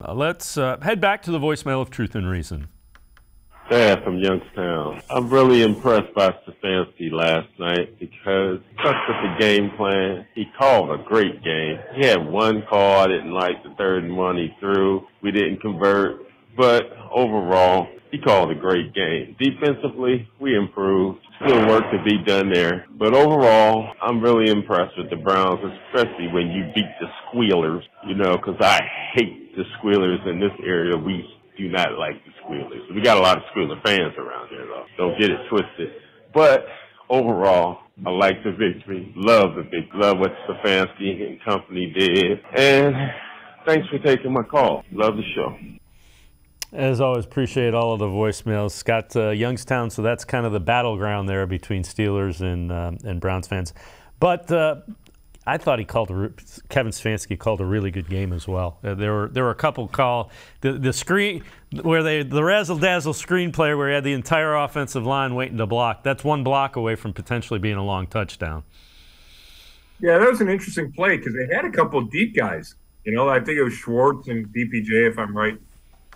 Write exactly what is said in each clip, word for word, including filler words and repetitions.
Uh, let's uh, head back to the voicemail of Truth and Reason. Sam from Youngstown. I'm really impressed by Stefanski last night because he stuck with the game plan. He called a great game. He had one call I didn't like, the third and one he threw. We didn't convert, but overall, he called a great game. Defensively, we improved. Still work to be done there. But overall, I'm really impressed with the Browns, especially when you beat the squealers, you know, because I hate the squealers in this area. We do not like the squealers. We got a lot of squealer fans around here, though. Don't get it twisted. But overall, I like the victory. Love the victory. Love what Stefanski and company did. And thanks for taking my call. Love the show. As always, appreciate all of the voicemails. Scott, uh, Youngstown, so that's kind of the battleground there between Steelers and uh, and Browns fans. But uh, I thought he called a Kevin Stefanski called a really good game as well. Uh, there were there were a couple call the the screen where they the razzle dazzle screen play where he had the entire offensive line waiting to block. That's one block away from potentially being a long touchdown. Yeah, that was an interesting play because they had a couple of deep guys. You know, I think it was Schwartz and D P J, if I'm right.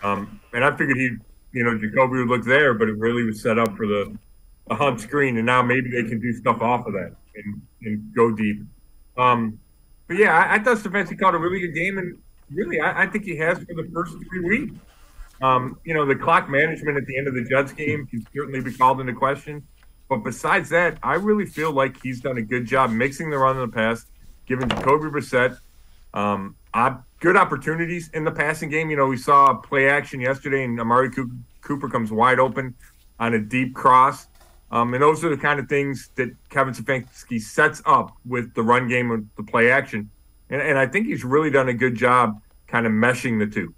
Um, and I figured he, you know, Jacoby would look there, but it really was set up for the, the Hunt screen, and now maybe they can do stuff off of that and, and go deep. Um, but yeah, I, I thought Stefanski called a really good game, and really, I, I think he has for the first three weeks. Um, you know, the clock management at the end of the Jets game can certainly be called into question, but besides that, I really feel like he's done a good job mixing the run and the pass, giving Jacoby Brissett um, ob good opportunities in the passing game. You know, we saw a play action yesterday, and Amari Cooper comes wide open on a deep cross. Um, and those are the kind of things that Kevin Stefanski sets up with the run game and the play action. And, and I think he's really done a good job kind of meshing the two.